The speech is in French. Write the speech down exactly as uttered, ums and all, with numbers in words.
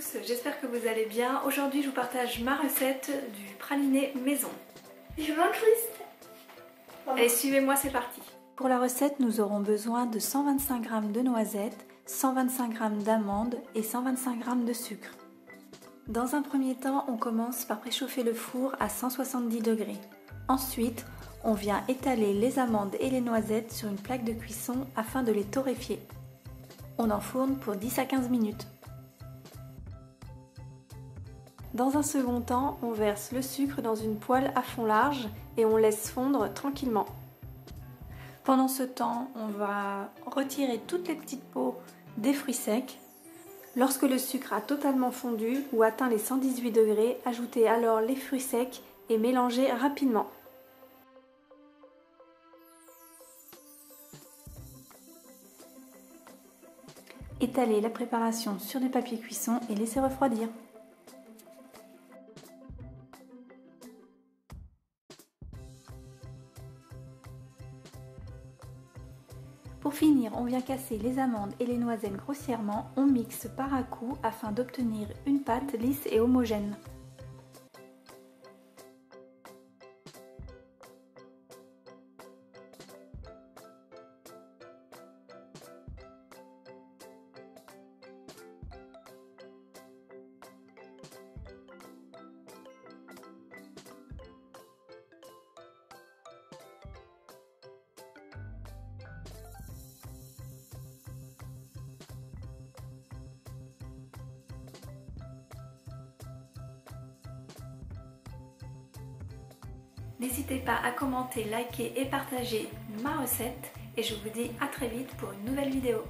tous, j'espère que vous allez bien. Aujourd'hui je vous partage ma recette du praliné maison. Je m'incruste. Et suivez-moi, c'est parti. Pour la recette, nous aurons besoin de cent vingt-cinq grammes de noisettes, cent vingt-cinq grammes d'amandes et cent vingt-cinq grammes de sucre. Dans un premier temps, on commence par préchauffer le four à cent soixante-dix degrés. Ensuite, on vient étaler les amandes et les noisettes sur une plaque de cuisson afin de les torréfier. On enfourne pour dix à quinze minutes. Dans un second temps, on verse le sucre dans une poêle à fond large et on laisse fondre tranquillement. Pendant ce temps, on va retirer toutes les petites peaux des fruits secs. Lorsque le sucre a totalement fondu ou atteint les cent dix-huit degrés, ajoutez alors les fruits secs et mélangez rapidement. Étalez la préparation sur du papier cuisson et laissez refroidir. Pour finir, on vient casser les amandes et les noisettes grossièrement, on mixe par à-coups afin d'obtenir une pâte lisse et homogène. N'hésitez pas à commenter, liker et partager ma recette et je vous dis à très vite pour une nouvelle vidéo.